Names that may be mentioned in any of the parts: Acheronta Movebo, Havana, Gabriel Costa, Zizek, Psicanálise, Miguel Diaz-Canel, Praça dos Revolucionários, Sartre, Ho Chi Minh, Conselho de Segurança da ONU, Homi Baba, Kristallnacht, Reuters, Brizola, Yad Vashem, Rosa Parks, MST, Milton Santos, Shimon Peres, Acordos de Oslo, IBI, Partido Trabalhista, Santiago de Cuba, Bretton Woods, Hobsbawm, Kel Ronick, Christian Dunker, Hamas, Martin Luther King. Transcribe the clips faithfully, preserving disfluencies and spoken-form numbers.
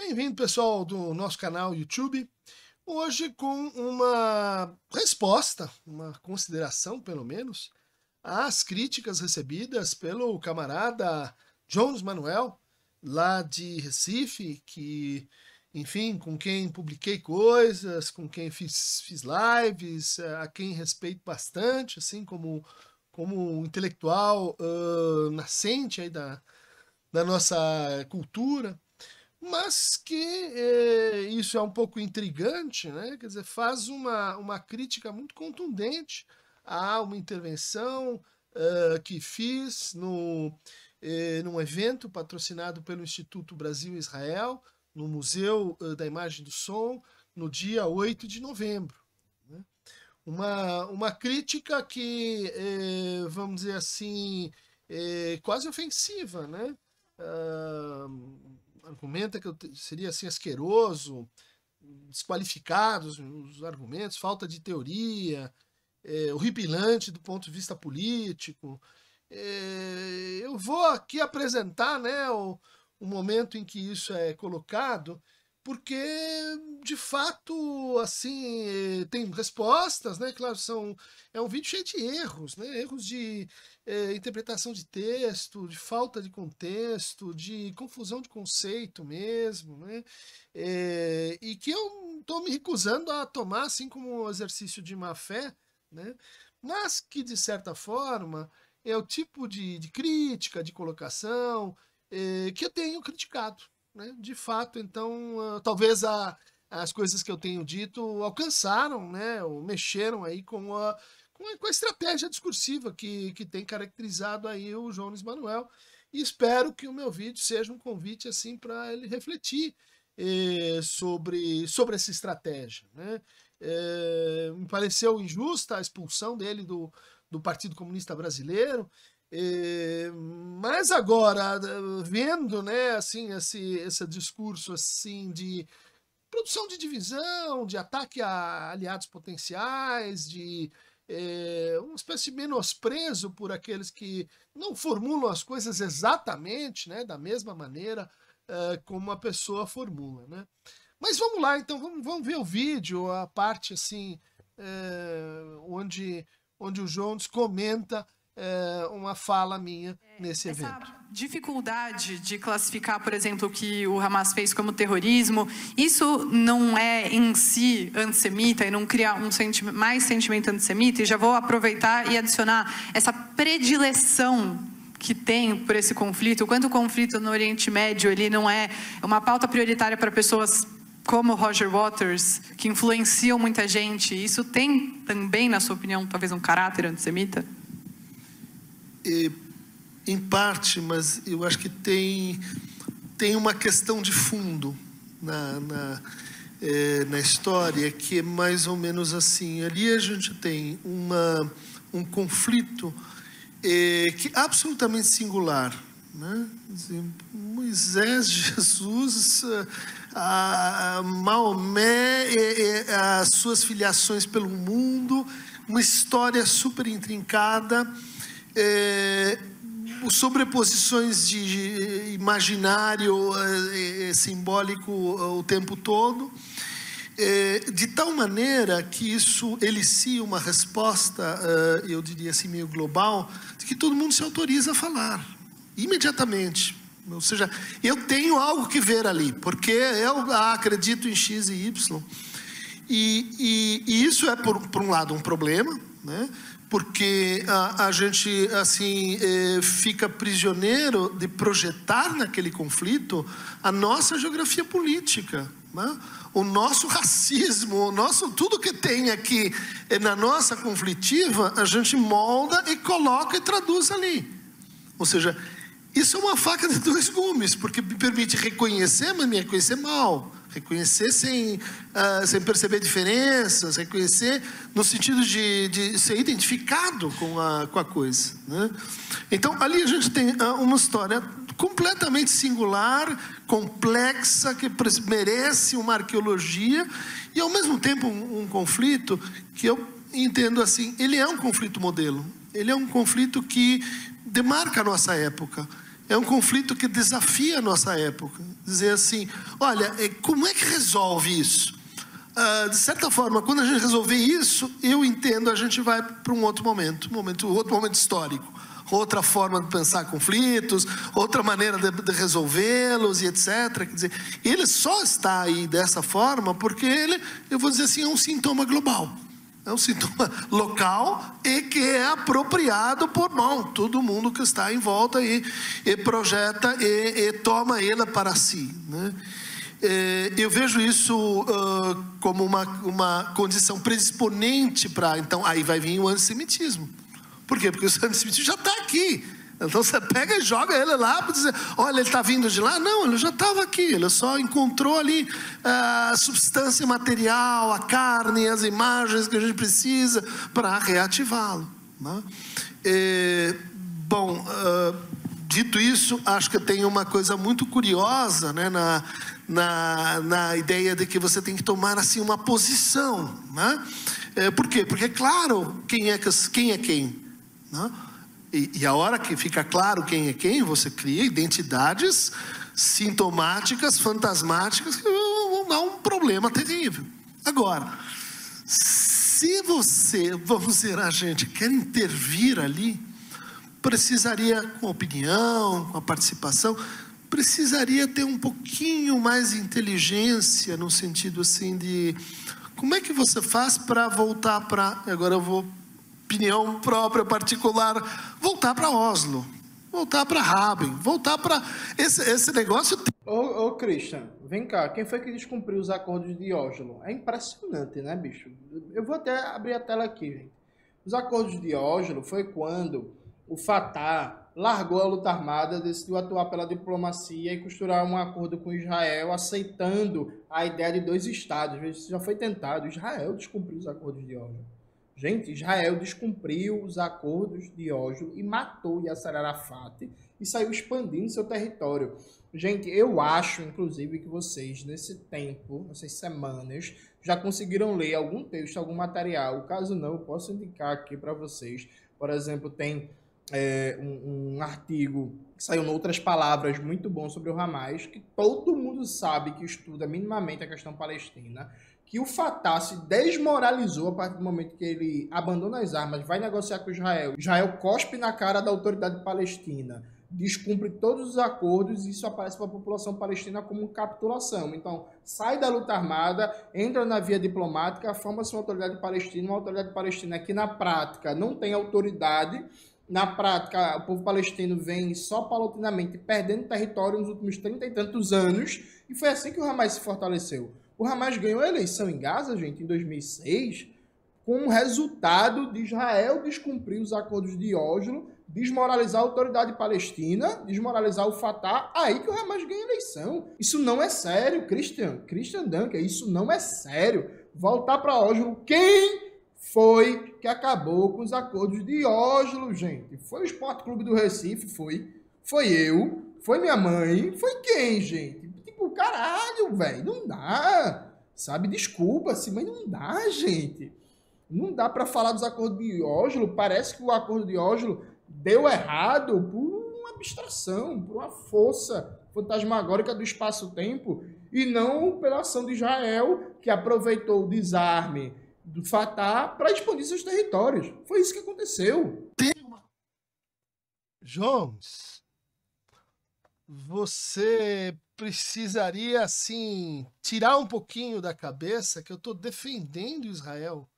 Bem-vindo, pessoal, do nosso canal YouTube. Hoje com uma resposta, uma consideração, pelo menos, às críticas recebidas pelo camarada Jones Manoel, lá de Recife, que, enfim, com quem publiquei coisas, com quem fiz, fiz lives, a quem respeito bastante, assim, como, como intelectual uh, nascente aí da, da nossa cultura, mas que eh, isso é um pouco intrigante, né? Quer dizer, faz uma, uma crítica muito contundente a uma intervenção uh, que fiz no, eh, num evento patrocinado pelo Instituto Brasil-Israel, no Museu uh, da Imagem e do Som, no dia oito de novembro. Né? Uma, uma crítica que, eh, vamos dizer assim, eh, quase ofensiva, né? Uh, argumenta que eu seria assim asqueroso, desqualificados os argumentos, falta de teoria, é, horripilante do ponto de vista político. É, eu vou aqui apresentar, né, o, o momento em que isso é colocado, porque de fato assim tem respostas, né? Claro, são é um vídeo cheio de erros, né? Erros de é, interpretação de texto, de falta de contexto, de confusão de conceito mesmo, né? É, e que eu estou me recusando a tomar assim como um exercício de má fé, né? Mas que de certa forma é o tipo de, de crítica, de colocação é, que eu tenho criticado. De fato, então, talvez a, as coisas que eu tenho dito alcançaram, né, ou mexeram aí com a, com a, com a estratégia discursiva que, que tem caracterizado aí o Jones Manoel. E espero que o meu vídeo seja um convite assim para ele refletir eh, sobre, sobre essa estratégia. Né? Eh, me pareceu injusta a expulsão dele do, do Partido Comunista Brasileiro. É, mas agora, vendo, né, assim, esse, esse discurso assim, de produção de divisão, de ataque a aliados potenciais, de é, uma espécie de menosprezo por aqueles que não formulam as coisas exatamente, né, da mesma maneira é, como a pessoa formula. Né? Mas vamos lá, então, vamos, vamos ver o vídeo, a parte assim, é, onde, onde o Jones comenta uma fala minha nesse evento. Essa dificuldade de classificar, por exemplo, o que o Hamas fez como terrorismo, isso não é em si antissemita e não cria um senti mais sentimento antissemita? E já vou aproveitar e adicionar essa predileção que tem por esse conflito, o quanto o conflito no Oriente Médio ele não é uma pauta prioritária para pessoas como Roger Waters, que influenciam muita gente. Isso tem também, na sua opinião, talvez um caráter antissemita? E, em parte, mas eu acho que tem, tem uma questão de fundo na, na, é, na história que é mais ou menos assim. Ali a gente tem uma, um conflito é, que é absolutamente singular, né? Moisés, Jesus, a, a Maomé, e, e, as suas filiações pelo mundo, uma história super intrincada. É, sobreposições de imaginário é, é, simbólico o tempo todo, é, de tal maneira que isso elicia uma resposta, é, eu diria assim, meio global, de que todo mundo se autoriza a falar, imediatamente. Ou seja, eu tenho algo que ver ali, porque eu ah, acredito em X e Y. E, e, e isso é, por, por um lado, um problema, né? Porque a, a gente assim eh, fica prisioneiro de projetar naquele conflito a nossa geografia política, né? O nosso racismo, o nosso tudo que tem aqui eh, na nossa conflitiva, a gente molda e coloca e traduz ali. Ou seja, isso é uma faca de dois gumes, porque me permite reconhecer, mas me reconhecer mal. Reconhecer sem, uh, sem perceber diferenças, reconhecer no sentido de, de ser identificado com a, com a coisa, né? Então, ali a gente tem uh, uma história completamente singular, complexa, que merece uma arqueologia e, ao mesmo tempo, um, um conflito que eu entendo assim, ele é um conflito modelo, ele é um conflito que demarca a nossa época. É um conflito que desafia a nossa época. Dizer assim, olha, como é que resolve isso? Uh, de certa forma, quando a gente resolver isso, eu entendo, a gente vai para um outro momento, um momento, outro momento histórico, outra forma de pensar conflitos, outra maneira de, de resolvê-los e etcétera. Quer dizer, ele só está aí dessa forma porque ele, eu vou dizer assim, é um sintoma global. É um sintoma local e que é apropriado por mão, todo mundo que está em volta e, e projeta e, e toma ele para si, né? E, eu vejo isso uh, como uma, uma condição predisponente para, então, aí vai vir o antissemitismo. Por quê? Porque o antissemitismo já está aqui. Então você pega e joga ele lá para dizer, olha, ele está vindo de lá. Não, ele já estava aqui, ele só encontrou ali a substância material, a carne, as imagens que a gente precisa para reativá-lo, né? E, bom, uh, dito isso, acho que tem uma coisa muito curiosa, né, na, na, na ideia de que você tem que tomar assim uma posição, né? É, por quê? Porque é claro quem é quem, é quem, né? E, e a hora que fica claro quem é quem, você cria identidades sintomáticas, fantasmáticas, que vão dar um problema terrível. Agora, se você, vamos dizer, a gente quer intervir ali, precisaria, com a opinião, com a participação, precisaria ter um pouquinho mais de inteligência, no sentido assim de, como é que você faz para voltar para, agora eu vou... opinião própria, particular, voltar para Oslo, voltar para Rabin, voltar para esse, esse negócio. Ô, ô Christian, vem cá, quem foi que descumpriu os acordos de Oslo? É impressionante, né, bicho? Eu vou até abrir a tela aqui, gente. Os acordos de Oslo foi quando o Fatah largou a luta armada, decidiu atuar pela diplomacia e costurar um acordo com Israel, aceitando a ideia de dois estados. Isso já foi tentado. Israel descumpriu os acordos de Oslo. Gente, Israel descumpriu os acordos de Oslo e matou Yasser Arafat e saiu expandindo seu território. Gente, eu acho, inclusive, que vocês, nesse tempo, nessas semanas, já conseguiram ler algum texto, algum material. Caso não, eu posso indicar aqui para vocês. Por exemplo, tem é, um, um artigo que saiu em Outras Palavras, muito bom, sobre o Hamas, que todo mundo sabe que estuda minimamente a questão palestina, que o Fatah se desmoralizou a partir do momento que ele abandona as armas, vai negociar com Israel. Israel cospe na cara da autoridade palestina, descumpre todos os acordos e isso aparece para a população palestina como capitulação. Então, sai da luta armada, entra na via diplomática, forma-se uma autoridade palestina, uma autoridade palestina que na prática não tem autoridade. Na prática, o povo palestino vem só paulatinamente perdendo território nos últimos trinta e tantos anos e foi assim que o Hamas se fortaleceu. O Hamas ganhou a eleição em Gaza, gente, em dois mil e seis, com o resultado de Israel descumprir os acordos de Oslo, desmoralizar a autoridade palestina, desmoralizar o Fatah, aí que o Hamas ganha a eleição. Isso não é sério, Christian, Christian Dunker, isso não é sério. Voltar para Oslo, quem foi que acabou com os acordos de Oslo, gente? Foi o Sport Clube do Recife, foi, foi eu, foi minha mãe, foi quem, gente? Caralho, velho, não dá, sabe, desculpa-se, mas não dá, gente, não dá para falar dos acordos de Oslo. Parece que o acordo de Oslo deu errado por uma abstração, por uma força fantasmagórica do espaço-tempo e não pela ação de Israel, que aproveitou o desarme do Fatah para expandir seus territórios. Foi isso que aconteceu. Jones, você precisaria, assim, tirar um pouquinho da cabeça que eu estou defendendo Israel.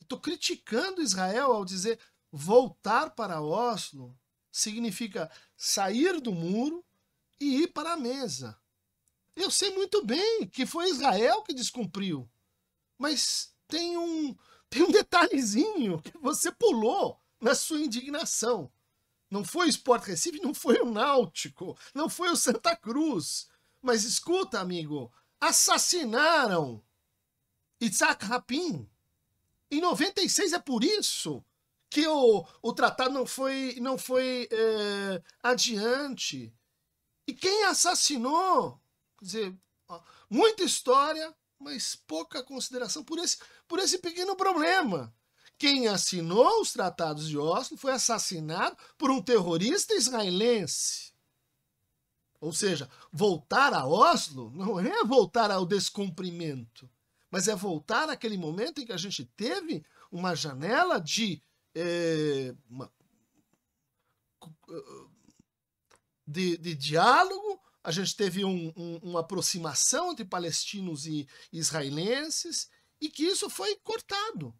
Estou criticando Israel ao dizer voltar para Oslo significa sair do muro e ir para a mesa. Eu sei muito bem que foi Israel que descumpriu, mas tem um, tem um detalhezinho que você pulou na sua indignação. Não foi o Sport Recife, não foi o Náutico, não foi o Santa Cruz. Mas escuta, amigo, assassinaram Isaac Rabin em noventa e seis. É por isso que o, o tratado não foi, não foi é, adiante. E quem assassinou? Quer dizer, muita história, mas pouca consideração por esse, por esse pequeno problema. Quem assinou os tratados de Oslo foi assassinado por um terrorista israelense. Ou seja, voltar a Oslo não é voltar ao descumprimento, mas é voltar àquele momento em que a gente teve uma janela de, é, uma, de, de diálogo, a gente teve um, um, uma aproximação entre palestinos e israelenses, e que isso foi cortado.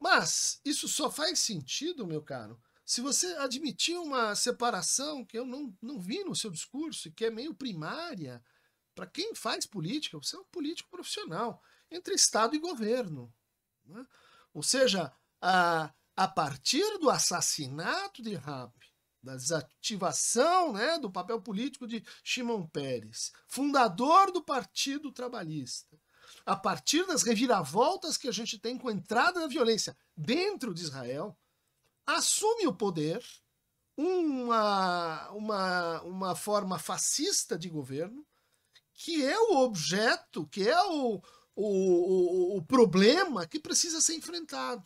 Mas isso só faz sentido, meu caro, se você admitir uma separação que eu não, não vi no seu discurso e que é meio primária. Para quem faz política, você é um político profissional, entre Estado e governo. Né? Ou seja, a, a partir do assassinato de Rabin, da desativação, né, do papel político de Shimon Peres, fundador do Partido Trabalhista, a partir das reviravoltas que a gente tem com a entrada da violência dentro de Israel, assume o poder uma, uma, uma forma fascista de governo, que é o objeto, que é o, o, o, o problema que precisa ser enfrentado.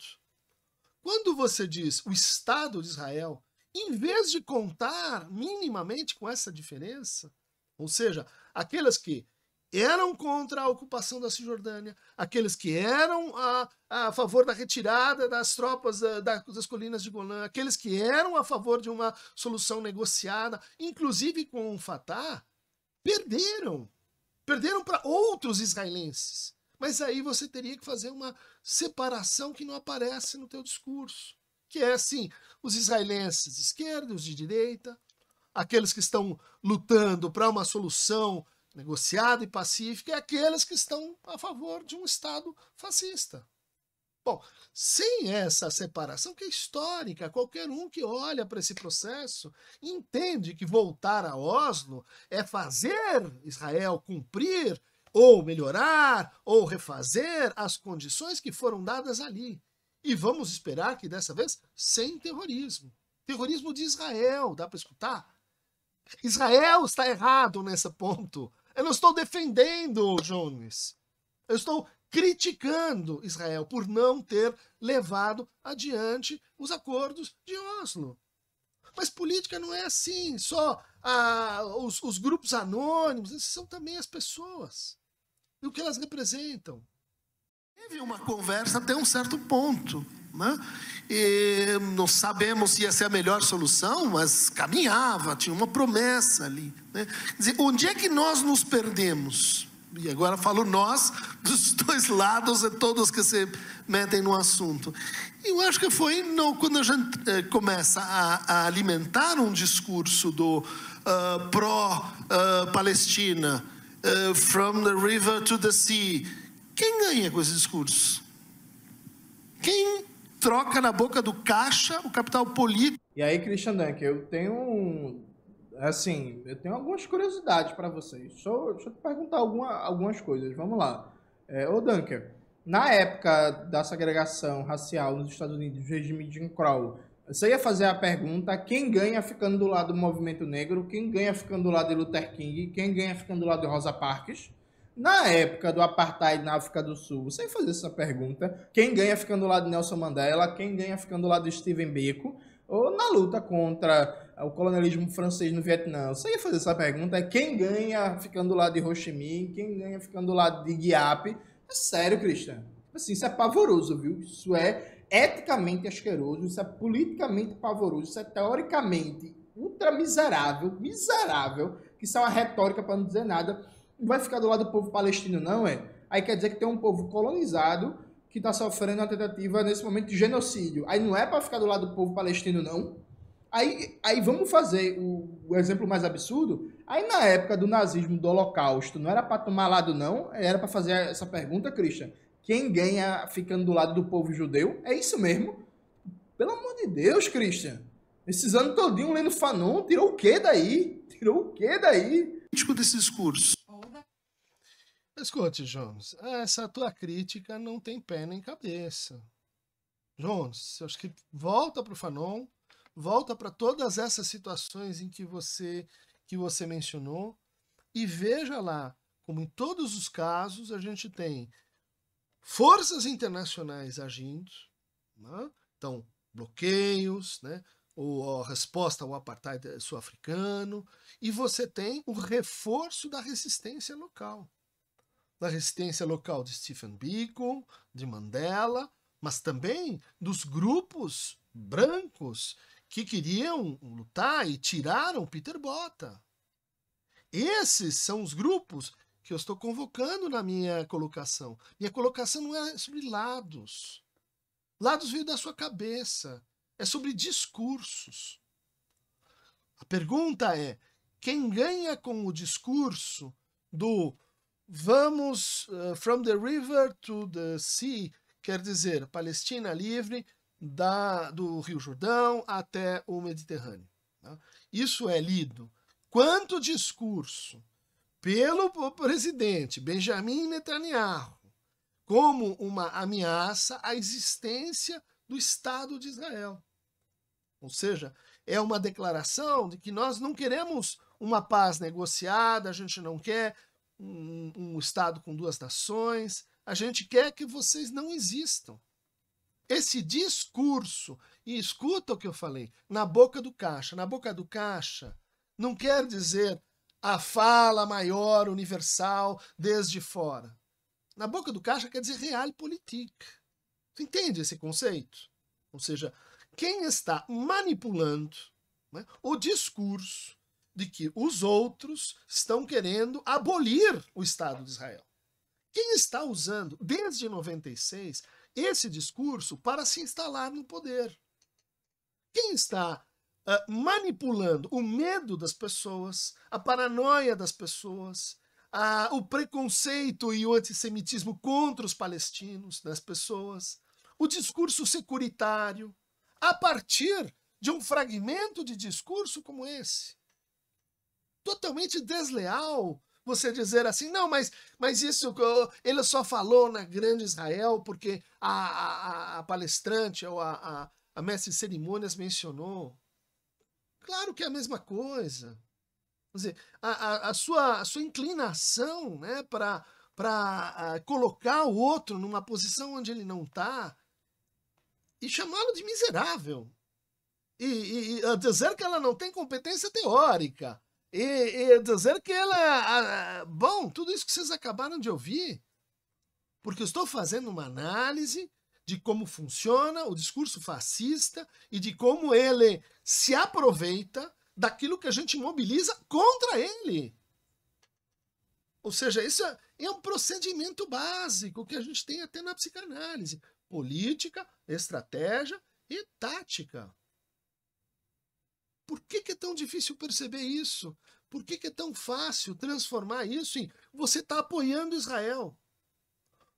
Quando você diz o Estado de Israel, em vez de contar minimamente com essa diferença, ou seja, aquelas que eram contra a ocupação da Cisjordânia, aqueles que eram a, a favor da retirada das tropas da, da, das Colinas de Golã, aqueles que eram a favor de uma solução negociada, inclusive com o Fatah, perderam. Perderam para outros israelenses. Mas aí você teria que fazer uma separação que não aparece no teu discurso, que é assim, os israelenses de esquerda, os de direita, aqueles que estão lutando para uma solução negociada e pacífica, e aqueles que estão a favor de um Estado fascista. Bom, sem essa separação, que é histórica, qualquer um que olha para esse processo entende que voltar a Oslo é fazer Israel cumprir, ou melhorar, ou refazer as condições que foram dadas ali. E vamos esperar que dessa vez sem terrorismo. Terrorismo de Israel, dá para escutar? Israel está errado nesse ponto. Eu não estou defendendo, Jones. Eu estou criticando Israel por não ter levado adiante os acordos de Oslo. Mas política não é assim, só ah, os, os grupos anônimos, esses são também as pessoas. E o que elas representam. Teve uma conversa até um certo ponto, né? E não sabemos se essa é a melhor solução, mas caminhava, tinha uma promessa ali, né? Quer dizer, onde é que nós nos perdemos? E agora falo nós, dos dois lados, de todos que se metem no assunto. E eu acho que foi não, quando a gente eh, começa a, a alimentar um discurso do uh, pró-Palestina, uh, uh, from the river to the sea. Quem ganha com esse discurso? Quem troca na boca do caixa o capital político? E aí, Christian Dunker, eu tenho um... Assim, eu tenho algumas curiosidades para vocês. Só, deixa eu te perguntar alguma, algumas coisas. Vamos lá. É, ô, Dunker, na época da segregação racial nos Estados Unidos, regime de Jim Crow, você ia fazer a pergunta: quem ganha ficando do lado do movimento negro? Quem ganha ficando do lado de Luther King? Quem ganha ficando do lado de Rosa Parks? Na época do apartheid na África do Sul, você ia fazer essa pergunta: quem ganha ficando do lado de Nelson Mandela? Quem ganha ficando do lado de Steven Biko? Ou na luta contra o colonialismo francês no Vietnã, você ia fazer essa pergunta: quem ganha ficando do lado de Ho Chi Minh, quem ganha ficando do lado de Giap? É sério, Christian. Assim, isso é pavoroso, viu? Isso é eticamente asqueroso, isso é politicamente pavoroso, isso é teoricamente ultra miserável, miserável, que isso é uma retórica para não dizer nada. Não vai ficar do lado do povo palestino, não, é? Aí quer dizer que tem um povo colonizado que está sofrendo uma tentativa nesse momento de genocídio. Aí não é para ficar do lado do povo palestino, não. Aí, aí vamos fazer o, o exemplo mais absurdo. Aí na época do nazismo, do holocausto, não era para tomar lado, não? Era para fazer essa pergunta, Christian: quem ganha ficando do lado do povo judeu? É isso mesmo? Pelo amor de Deus, Christian. Esses anos todinho lendo Fanon, tirou o quê daí? Tirou o quê daí? Escuta esse discurso. Escute, Jones, essa tua crítica não tem pé nem cabeça. Jones, eu acho que volta para o Fanon, volta para todas essas situações em que você, que você mencionou, e veja lá como em todos os casos a gente tem forças internacionais agindo, né? Então, bloqueios, né? ou a resposta ao apartheid sul-africano, e você tem o reforço da resistência local. Da resistência local de Stephen Biko, de Mandela, mas também dos grupos brancos que queriam lutar e tiraram Peter Bota. Esses são os grupos que eu estou convocando na minha colocação. Minha colocação não é sobre lados. Lados veio da sua cabeça. É sobre discursos. A pergunta é, quem ganha com o discurso do vamos uh, from the river to the sea, quer dizer, Palestina livre da, do Rio Jordão até o Mediterrâneo. Tá? Isso é lido. Quanto discurso pelo presidente Benjamin Netanyahu como uma ameaça à existência do Estado de Israel. Ou seja, é uma declaração de que nós não queremos uma paz negociada, a gente não quer um, um Estado com duas nações, a gente quer que vocês não existam. Esse discurso, e escuta o que eu falei, na boca do caixa, na boca do caixa, não quer dizer a fala maior, universal, desde fora. Na boca do caixa quer dizer realpolitik. Você entende esse conceito? Ou seja, quem está manipulando, né, o discurso de que os outros estão querendo abolir o Estado de Israel. Quem está usando, desde noventa e seis, esse discurso para se instalar no poder. Quem está uh, manipulando o medo das pessoas, a paranoia das pessoas, a, o preconceito e o antissemitismo contra os palestinos, das pessoas, o discurso securitário, a partir de um fragmento de discurso como esse. Totalmente desleal você dizer assim, não, mas, mas isso ele só falou na Grande Israel porque a, a, a palestrante ou a, a, a mestre de cerimônias mencionou. Claro que é a mesma coisa. Quer dizer, a, a, a, sua, a sua inclinação, né, para colocar o outro numa posição onde ele não está, e chamá-lo de miserável. E, e, e dizer que ela não tem competência teórica. E, e dizer que ela... A, bom, tudo isso que vocês acabaram de ouvir, porque eu estou fazendo uma análise de como funciona o discurso fascista e de como ele se aproveita daquilo que a gente mobiliza contra ele. Ou seja, isso é um procedimento básico que a gente tem até na psicanálise. Política, estratégia e tática. Por que que é tão difícil perceber isso? Por que que é tão fácil transformar isso em você está apoiando Israel?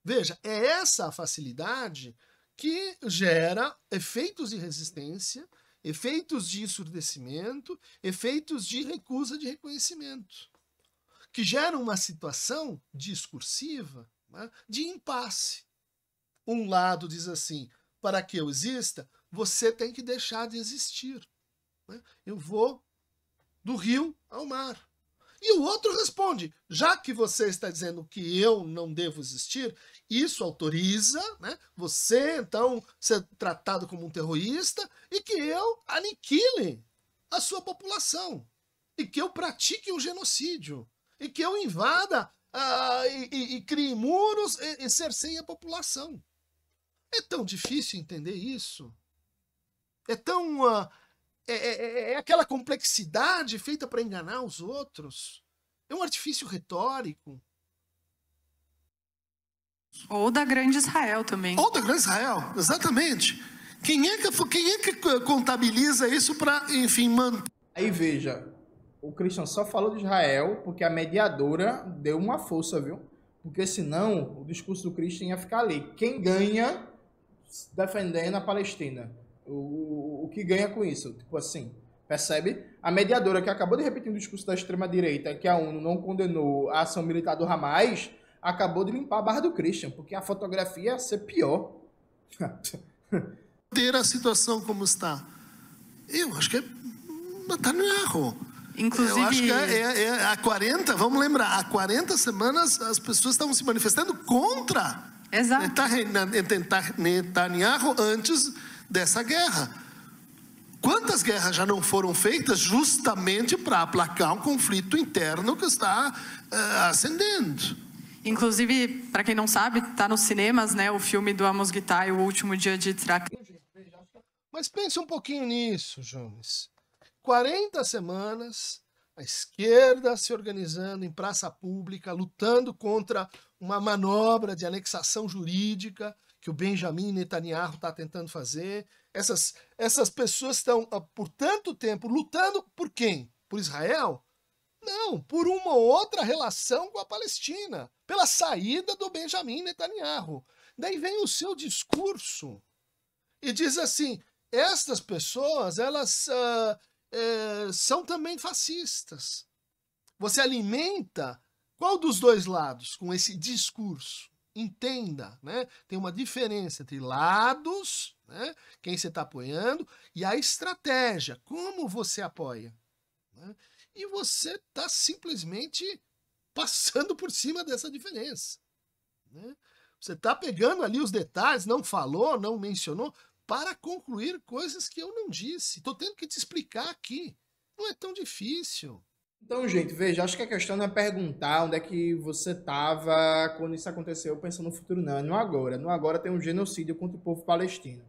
Veja, é essa facilidade que gera efeitos de resistência, efeitos de ensurdecimento, efeitos de recusa de reconhecimento, que geram uma situação discursiva, né, de impasse. Um lado diz assim, para que eu exista, você tem que deixar de existir. Né? Eu vou do rio ao mar. E o outro responde, já que você está dizendo que eu não devo existir, isso autoriza, né, você, então, ser tratado como um terrorista e que eu aniquile a sua população, e que eu pratique um genocídio, e que eu invada uh, e, e, e crie muros e, e cerceie a população. É tão difícil entender isso? É tão... Uh, É, é, é aquela complexidade feita para enganar os outros. É um artifício retórico. Ou da Grande Israel também. Ou da Grande Israel, exatamente. Quem é que, quem é que contabiliza isso para, enfim, manter... Aí veja, o Christian só falou de Israel porque a mediadora deu uma força, viu? Porque senão o discurso do Christian ia ficar ali. Quem ganha defendendo a Palestina? O, o que ganha com isso? Tipo assim, percebe? A mediadora que acabou de repetir o discurso da extrema-direita, que a ONU não condenou a ação militar do Hamas, acabou de limpar a barra do Christian, porque a fotografia ia ser pior. Ter a situação como está. Eu acho que é Netanyahu. Inclusive... Eu acho que é, é, é há quarenta, vamos lembrar, há quarenta semanas as pessoas estavam se manifestando contra Exato. Netanyahu antes... dessa guerra. Quantas guerras já não foram feitas justamente para aplacar um conflito interno que está uh, ascendendo? Inclusive, para quem não sabe, está nos cinemas, né, o filme do Amos Gitai, O Último Dia de Traque. Mas pense um pouquinho nisso, Jones. quarenta semanas, a esquerda se organizando em praça pública, lutando contra uma manobra de anexação jurídica que o Benjamin Netanyahu está tentando fazer. Essas, essas pessoas estão, por tanto tempo, lutando por quem? Por Israel? Não, por uma outra relação com a Palestina, pela saída do Benjamin Netanyahu. Daí vem o seu discurso e diz assim, estas pessoas, elas uh, uh, são também fascistas. Você alimenta qual dos dois lados com esse discurso? Entenda, né? Tem uma diferença entre lados, né? Quem você está apoiando, e a estratégia, como você apoia. Né? E você está simplesmente passando por cima dessa diferença. Né? Você está pegando ali os detalhes, não falou, não mencionou, para concluir coisas que eu não disse. Estou tendo que te explicar aqui. Não é tão difícil. Então, gente, veja, acho que a questão não é perguntar onde é que você estava quando isso aconteceu, pensando no futuro, não, é no agora. No agora tem um genocídio contra o povo palestino.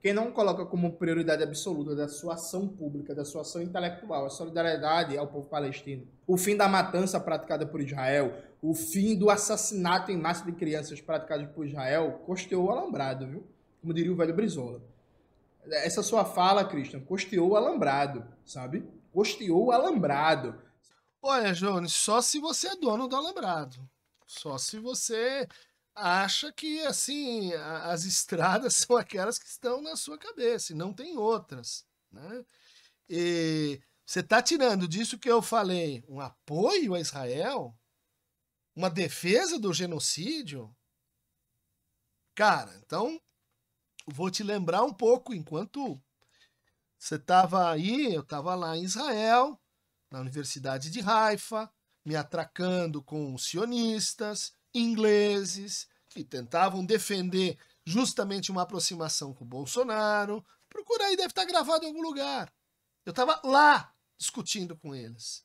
Quem não coloca como prioridade absoluta da sua ação pública, da sua ação intelectual, a solidariedade ao povo palestino, o fim da matança praticada por Israel, o fim do assassinato em massa de crianças praticado por Israel, costeou o alambrado, viu? Como diria o velho Brizola. Essa sua fala, Christian, costeou o alambrado, sabe? Costeou o alambrado. Olha, Jones, só se você é dono do alambrado, só se você acha que, assim, a, as estradas são aquelas que estão na sua cabeça e não tem outras, né? E você está tirando disso que eu falei, um apoio a Israel, uma defesa do genocídio? Cara, então, vou te lembrar um pouco, enquanto você estava aí, eu estava lá em Israel, na Universidade de Haifa, me atracando com sionistas, ingleses, que tentavam defender justamente uma aproximação com o Bolsonaro. Procura aí, deve estar gravado em algum lugar. Eu estava lá discutindo com eles.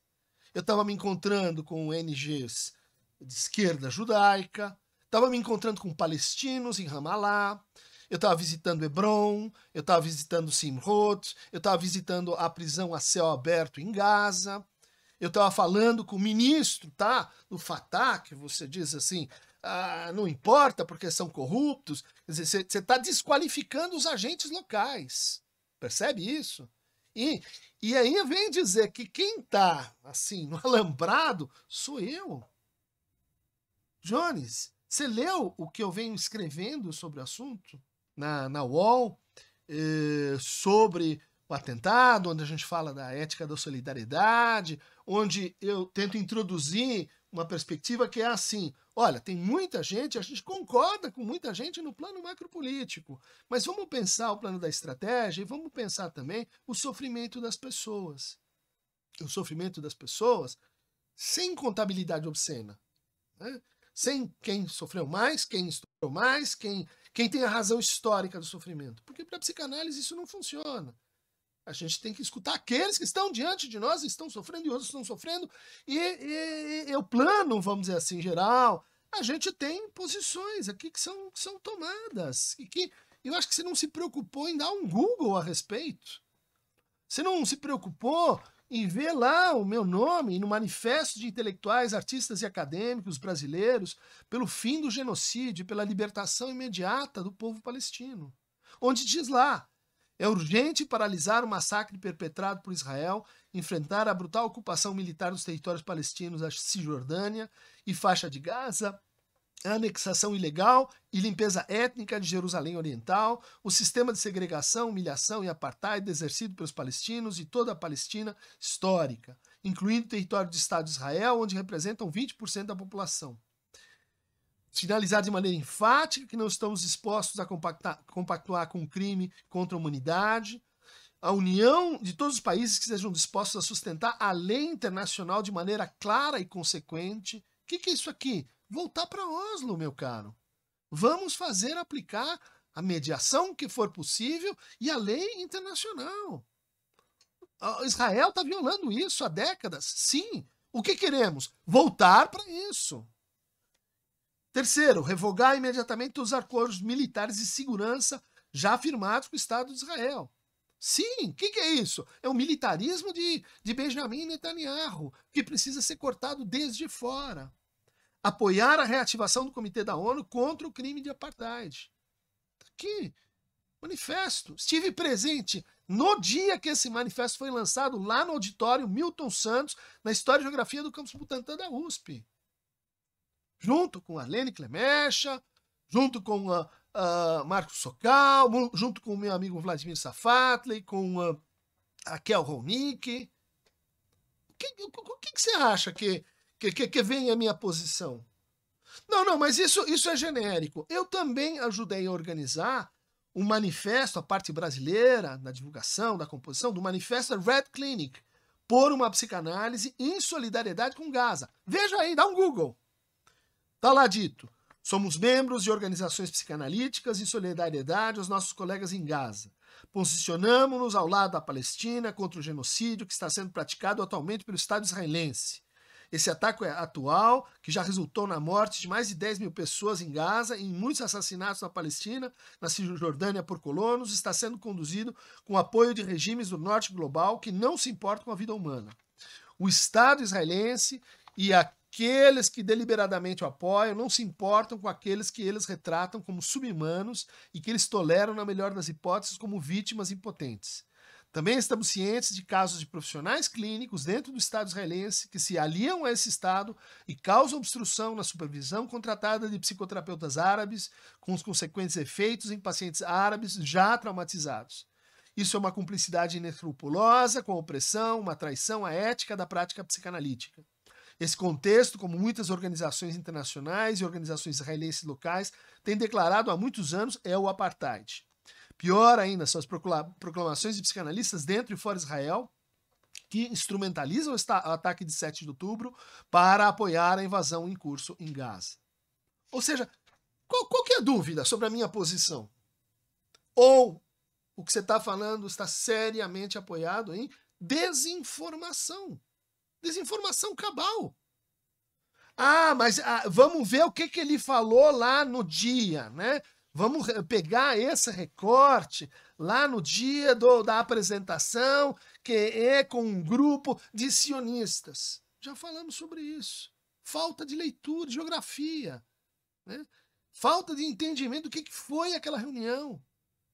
Eu estava me encontrando com O N Gs de esquerda judaica, estava me encontrando com palestinos em Ramallah, eu estava visitando Hebron, eu estava visitando Simrot, eu estava visitando a prisão a céu aberto em Gaza, eu estava falando com o ministro, tá? Do Fatah, que você diz assim, ah, não importa porque são corruptos. Quer dizer, você está desqualificando os agentes locais, percebe isso? E, e aí vem dizer que quem está assim, no alambrado, sou eu. Jones, você leu o que eu venho escrevendo sobre o assunto? Na, na U O L, eh, sobre o atentado, onde a gente fala da ética da solidariedade, onde eu tento introduzir uma perspectiva que é assim, olha, tem muita gente, a gente concorda com muita gente no plano macropolítico, mas vamos pensar o plano da estratégia e vamos pensar também o sofrimento das pessoas. O sofrimento das pessoas sem contabilidade obscena, né? Sem quem sofreu mais, quem estourou mais, quem, quem tem a razão histórica do sofrimento. Porque para a psicanálise isso não funciona. A gente tem que escutar aqueles que estão diante de nós, estão sofrendo e outros estão sofrendo. E, e, e o plano, vamos dizer assim, geral, a gente tem posições aqui que são, que são tomadas. E que eu acho que você não se preocupou em dar um Google a respeito. Você não se preocupou em ver lá o meu nome no manifesto de intelectuais, artistas e acadêmicos brasileiros pelo fim do genocídio, pela libertação imediata do povo palestino. Onde diz lá, é urgente paralisar o massacre perpetrado por Israel, enfrentar a brutal ocupação militar dos territórios palestinos da Cisjordânia e faixa de Gaza, a anexação ilegal e limpeza étnica de Jerusalém Oriental, o sistema de segregação, humilhação e apartheid exercido pelos palestinos e toda a Palestina histórica, incluindo o território do Estado de Israel, onde representam vinte por cento da população. Sinalizar de maneira enfática que não estamos dispostos a compactar, compactuar com o crime contra a humanidade, a união de todos os países que sejam dispostos a sustentar a lei internacional de maneira clara e consequente. O que, que é isso aqui? Voltar para Oslo, meu caro. Vamos fazer aplicar a mediação que for possível e a lei internacional. Israel está violando isso há décadas. Sim. O que queremos? Voltar para isso. Terceiro, revogar imediatamente os acordos militares de segurança já afirmados com o Estado de Israel. Sim, o que, que é isso? É o militarismo de, de Benjamin Netanyahu, que precisa ser cortado desde fora. Apoiar a reativação do Comitê da ONU contra o crime de apartheid. Está aqui, manifesto. Estive presente no dia que esse manifesto foi lançado lá no auditório Milton Santos, na História e Geografia do Campus Butantã da U S P. Junto com a Lene Clemecha, junto com a, a Marcos Socal, junto com o meu amigo Vladimir Safatley, com a, a Kel Ronick. O que, o que você acha que, que, que vem a minha posição? Não, não, mas isso, isso é genérico. Eu também ajudei a organizar um manifesto, a parte brasileira, na divulgação, na composição, do manifesto Red Clinic, por uma psicanálise em solidariedade com Gaza. Veja aí, dá um Google. Está lá dito, somos membros de organizações psicanalíticas em solidariedade aos nossos colegas em Gaza. Posicionamos-nos ao lado da Palestina contra o genocídio que está sendo praticado atualmente pelo Estado israelense. Esse ataque é atual, que já resultou na morte de mais de dez mil pessoas em Gaza e em muitos assassinatos na Palestina, na Cisjordânia por colonos, está sendo conduzido com apoio de regimes do norte global que não se importam com a vida humana. O Estado israelense e a Aqueles que deliberadamente o apoiam não se importam com aqueles que eles retratam como sub-humanos e que eles toleram, na melhor das hipóteses, como vítimas impotentes. Também estamos cientes de casos de profissionais clínicos dentro do Estado israelense que se aliam a esse Estado e causam obstrução na supervisão contratada de psicoterapeutas árabes, com os consequentes efeitos em pacientes árabes já traumatizados. Isso é uma cumplicidade inescrupulosa com a opressão, uma traição à ética da prática psicanalítica. Esse contexto, como muitas organizações internacionais e organizações israelenses locais têm declarado há muitos anos, é o apartheid. Pior ainda são as proclamações de psicanalistas dentro e fora de Israel que instrumentalizam o ataque de sete de outubro para apoiar a invasão em curso em Gaza. Ou seja, qual, qual que é a dúvida sobre a minha posição? Ou o que você está falando está seriamente apoiado em desinformação. Desinformação cabal. Ah, mas ah, vamos ver o que, que ele falou lá no dia, né? Vamos pegar esse recorte lá no dia do, da apresentação, que é com um grupo de sionistas. Já falamos sobre isso. Falta de leitura, de geografia, né? Falta de entendimento do que, que foi aquela reunião,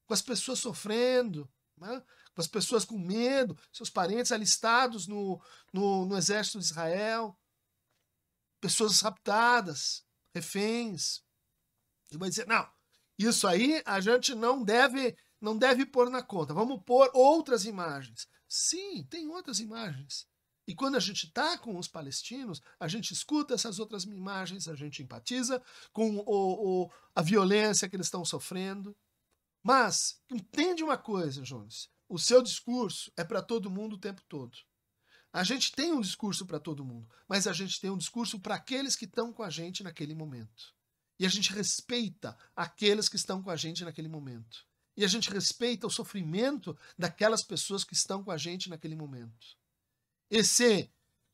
com as pessoas sofrendo, né? Com as pessoas com medo, seus parentes alistados no, no, no exército de Israel, pessoas raptadas, reféns. E vai dizer, não, isso aí a gente não deve, não deve pôr na conta, vamos pôr outras imagens. Sim, tem outras imagens. E quando a gente está com os palestinos, a gente escuta essas outras imagens, a gente empatiza com o, o, a violência que eles estão sofrendo. Mas, entende uma coisa, Jones, o seu discurso é para todo mundo o tempo todo. A gente tem um discurso para todo mundo, mas a gente tem um discurso para aqueles que estão com a gente naquele momento. E a gente respeita aqueles que estão com a gente naquele momento. E a gente respeita o sofrimento daquelas pessoas que estão com a gente naquele momento. E se,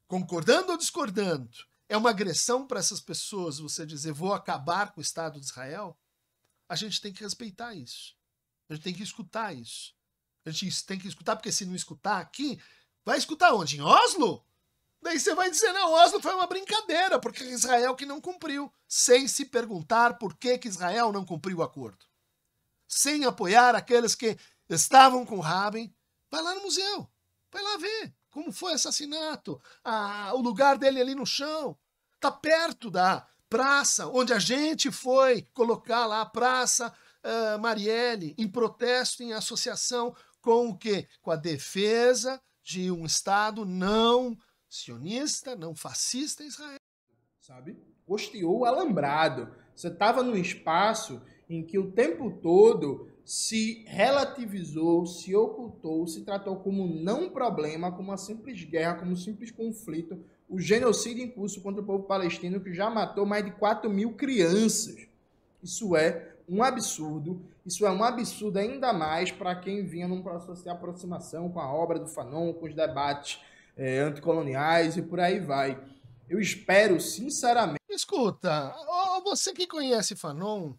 concordando ou discordando, é uma agressão para essas pessoas você dizer vou acabar com o Estado de Israel, a gente tem que respeitar isso. A gente tem que escutar isso. A gente tem que escutar, porque se não escutar aqui, vai escutar onde? Em Oslo? Daí você vai dizer, não, Oslo foi uma brincadeira, porque Israel que não cumpriu, sem se perguntar por que, que Israel não cumpriu o acordo. Sem apoiar aqueles que estavam com Rabin, vai lá no museu, vai lá ver como foi o assassinato, a, o lugar dele ali no chão, tá perto da praça, onde a gente foi colocar lá a praça uh, Marielle, em protesto, em associação, com o quê? Com a defesa de um Estado não sionista, não fascista em Israel. Sabe? Gosteou o alambrado. Você estava num espaço em que o tempo todo se relativizou, se ocultou, se tratou como não problema, como uma simples guerra, como um simples conflito. O genocídio em curso contra o povo palestino que já matou mais de quatro mil crianças. Isso é um absurdo. Isso é um absurdo ainda mais para quem vinha num processo de aproximação com a obra do Fanon, com os debates é, anticoloniais e por aí vai. Eu espero, sinceramente... Escuta, você que conhece Fanon,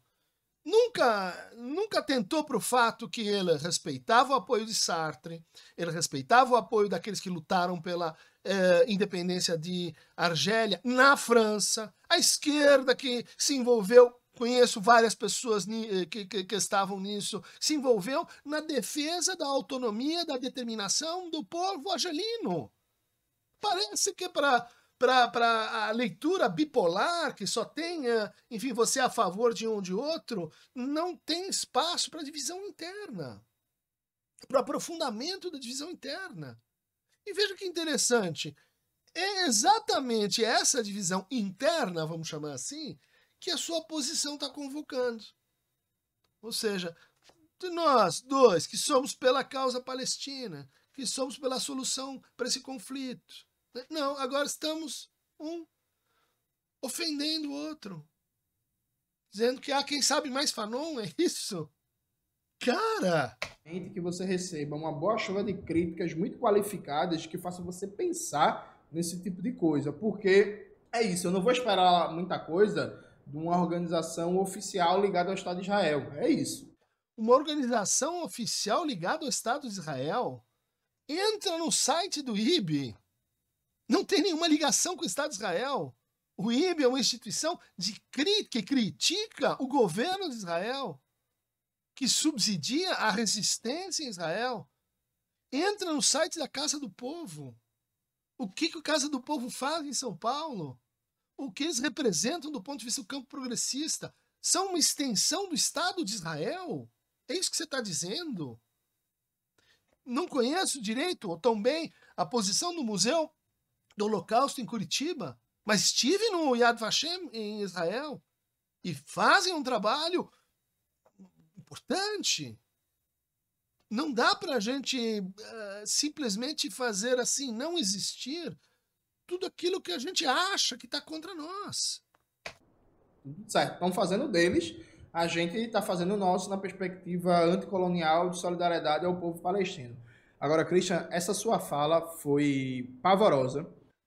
nunca, nunca tentou para o fato que ele respeitava o apoio de Sartre, ele respeitava o apoio daqueles que lutaram pela eh, independência de Argélia na França, a esquerda que se envolveu... Conheço várias pessoas que, que, que estavam nisso, se envolveu na defesa da autonomia, da determinação do povo argelino. Parece que para a leitura bipolar, que só tenha, enfim, você a favor de um de outro, não tem espaço para divisão interna, para aprofundamento da divisão interna. E veja que interessante, é exatamente essa divisão interna, vamos chamar assim, que a sua oposição está convocando. Ou seja, nós dois, que somos pela causa palestina, que somos pela solução para esse conflito. Não, agora estamos um ofendendo o outro. Dizendo que há ah, quem sabe mais Fanon, é isso? Cara! Que você receba uma boa chuva de críticas muito qualificadas que façam você pensar nesse tipo de coisa. Porque é isso, eu não vou esperar muita coisa... de uma organização oficial ligada ao Estado de Israel. É isso. Uma organização oficial ligada ao Estado de Israel? Entra no site do I B. Não tem nenhuma ligação com o Estado de Israel. O I B é uma instituição de cri- que critica o governo de Israel, que subsidia a resistência em Israel. Entra no site da Casa do Povo. O que, que o Casa do Povo faz em São Paulo? O que eles representam do ponto de vista do campo progressista? São uma extensão do Estado de Israel? É isso que você está dizendo? Não conheço direito, ou tão bem, a posição do Museu do Holocausto em Curitiba, mas estive no Yad Vashem em Israel e fazem um trabalho importante. Não dá para a gente uh, simplesmente fazer assim, não existir, tudo aquilo que a gente acha que está contra nós. Certo, estão fazendo deles, a gente está fazendo o nosso na perspectiva anticolonial de solidariedade ao povo palestino. Agora, Christian, essa sua fala foi pavorosa.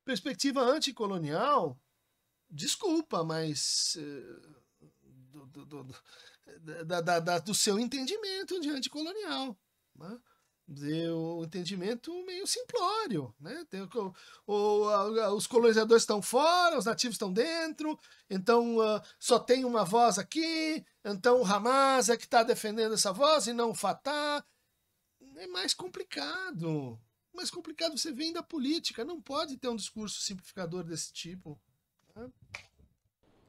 Perspectiva anticolonial? Desculpa, mas... Do, do, do, do, da, da, da, do seu entendimento de anticolonial, né? Deu um entendimento meio simplório, né? Tem, o, o, a, os colonizadores estão fora, os nativos estão dentro, então uh, só tem uma voz aqui, então o Hamas é que está defendendo essa voz e não o Fatah. É mais complicado. Mais complicado você vem da política. Não pode ter um discurso simplificador desse tipo. Tá?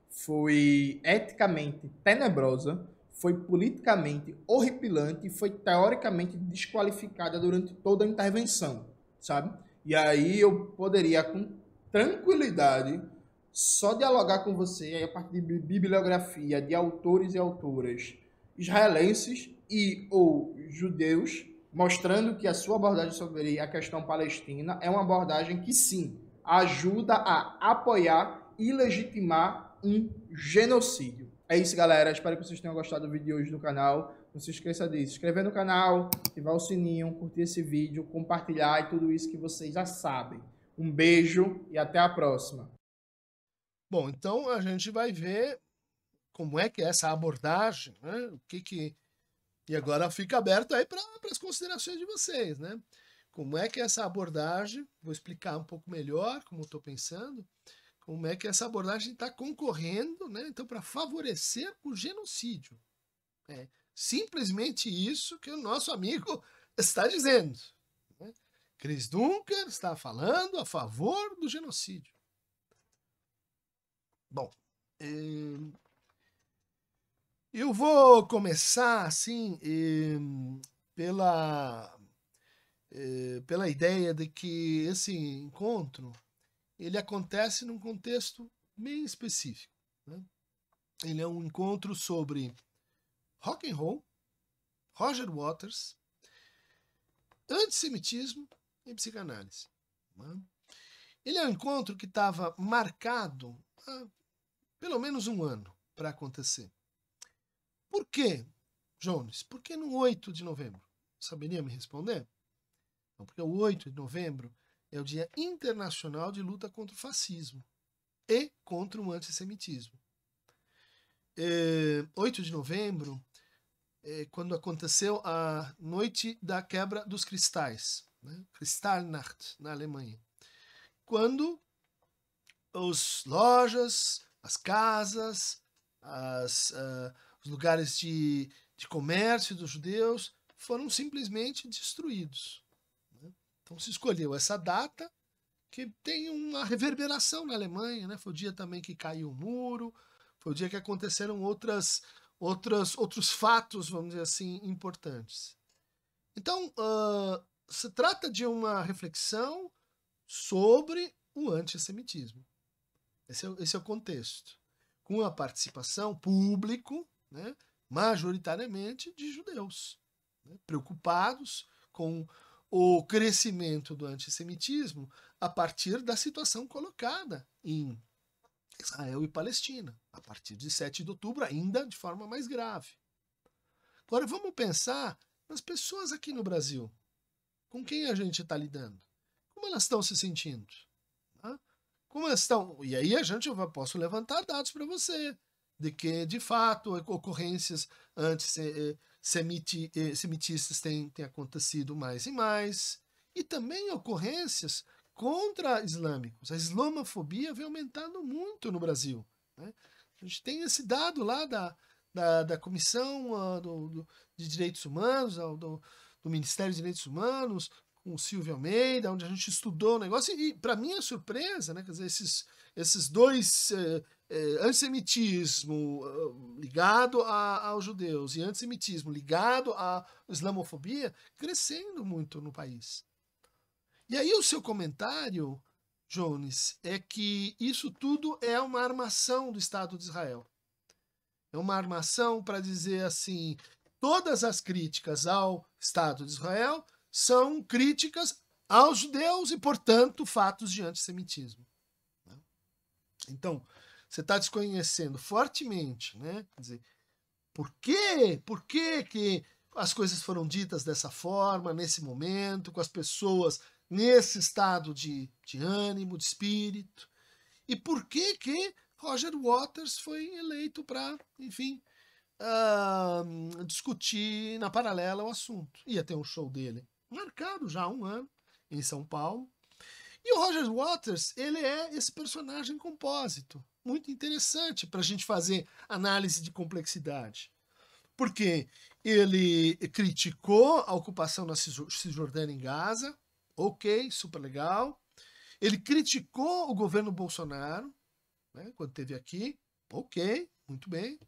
Foi eticamente tenebrosa, foi politicamente horripilante e foi teoricamente desqualificada durante toda a intervenção, sabe? E aí eu poderia, com tranquilidade, só dialogar com você aí a partir de bibliografia de autores e autoras israelenses e ou judeus, mostrando que a sua abordagem sobre a questão palestina é uma abordagem que, sim, ajuda a apoiar e legitimar um genocídio. É isso, galera. Espero que vocês tenham gostado do vídeo de hoje no canal. Não se esqueça de se inscrever no canal, ativar o sininho, curtir esse vídeo, compartilhar e tudo isso que vocês já sabem. Um beijo e até a próxima. Bom, então a gente vai ver como é que é essa abordagem, né? O que que... E agora fica aberto aí para as considerações de vocês, né? Como é que é essa abordagem... Vou explicar um pouco melhor como eu estou pensando... Como é que essa abordagem está concorrendo, né? Então, para favorecer o genocídio. É simplesmente isso que o nosso amigo está dizendo. Né? Chris Dunker está falando a favor do genocídio. Bom, é... eu vou começar assim é... pela, é... pela ideia de que esse encontro ele acontece num contexto bem específico. Né? Ele é um encontro sobre rock and roll, Roger Waters, antissemitismo e psicanálise. Né? Ele é um encontro que estava marcado há pelo menos um ano para acontecer. Por quê? Jones, por que no oito de novembro? Saberia me responder? Não, porque o oito de novembro é o Dia Internacional de Luta contra o Fascismo e contra o Antissemitismo. É, oito de novembro, é, quando aconteceu a noite da quebra dos cristais, né? Kristallnacht, na Alemanha. Quando as lojas, as casas, as, uh, os lugares de, de comércio dos judeus foram simplesmente destruídos. Né? Então se escolheu essa data, que tem uma reverberação na Alemanha, né? Foi o dia também que caiu o muro, foi o dia que aconteceram outras, outras, outros fatos, vamos dizer assim, importantes. Então, uh, se trata de uma reflexão sobre o antissemitismo. Esse é, esse é o contexto. Com a participação pública, né, majoritariamente de judeus, né, preocupados com o crescimento do antissemitismo a partir da situação colocada em Israel e Palestina, a partir de sete de outubro, ainda de forma mais grave. Agora vamos pensar nas pessoas aqui no Brasil. Com quem a gente está lidando? Como elas estão se sentindo? Tá? Como elas estão? E aí a gente eu posso levantar dados para você de que, de fato, ocorrências antissemitistas têm, têm acontecido mais e mais. E também ocorrências contra islâmicos. A islamofobia vem aumentando muito no Brasil. Né? A gente tem esse dado lá da, da, da Comissão uh, do, do, de Direitos Humanos, do, do Ministério de Direitos Humanos, com o Silvio Almeida, onde a gente estudou o negócio. E, para minha surpresa, né, quer dizer, esses, esses dois, eh, eh, antissemitismo eh, ligado a, aos judeus e antissemitismo ligado à islamofobia, crescendo muito no país. E aí o seu comentário, Jones, é que isso tudo é uma armação do Estado de Israel. É uma armação para dizer assim, todas as críticas ao Estado de Israel são críticas aos judeus e, portanto, fatos de antissemitismo. Então, você está desconhecendo fortemente, né? Quer dizer, por quê? Por quê que as coisas foram ditas dessa forma, nesse momento, com as pessoas nesse estado de, de ânimo, de espírito, e por que que Roger Waters foi eleito para, enfim, uh, discutir na paralela o assunto. Ia ter um show dele marcado já há um ano, em São Paulo, e o Roger Waters, ele é esse personagem compósito, muito interessante para a gente fazer análise de complexidade, porque ele criticou a ocupação na Cisjordânia em Gaza. Ok, super legal. Ele criticou o governo Bolsonaro, né, quando esteve aqui. Ok, muito bem.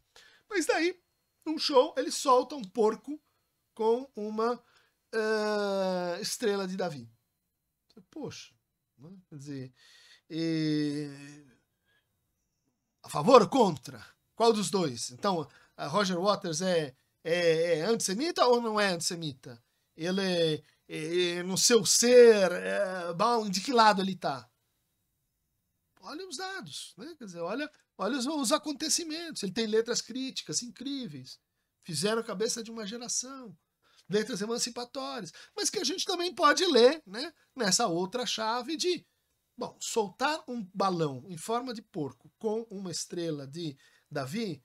Mas daí, num show, ele solta um porco com uma uh, estrela de Davi. Poxa, né? Quer dizer, e... a favor ou contra? Qual dos dois? Então, a Roger Waters é, é, é antissemita ou não é antissemita? Ele é... E no seu ser, é, de que lado ele está? Olha os dados, né? Quer dizer, olha, olha os, os acontecimentos. Ele tem letras críticas incríveis, fizeram a cabeça de uma geração, letras emancipatórias, mas que a gente também pode ler, né, nessa outra chave de, bom, soltar um balão em forma de porco com uma estrela de Davi,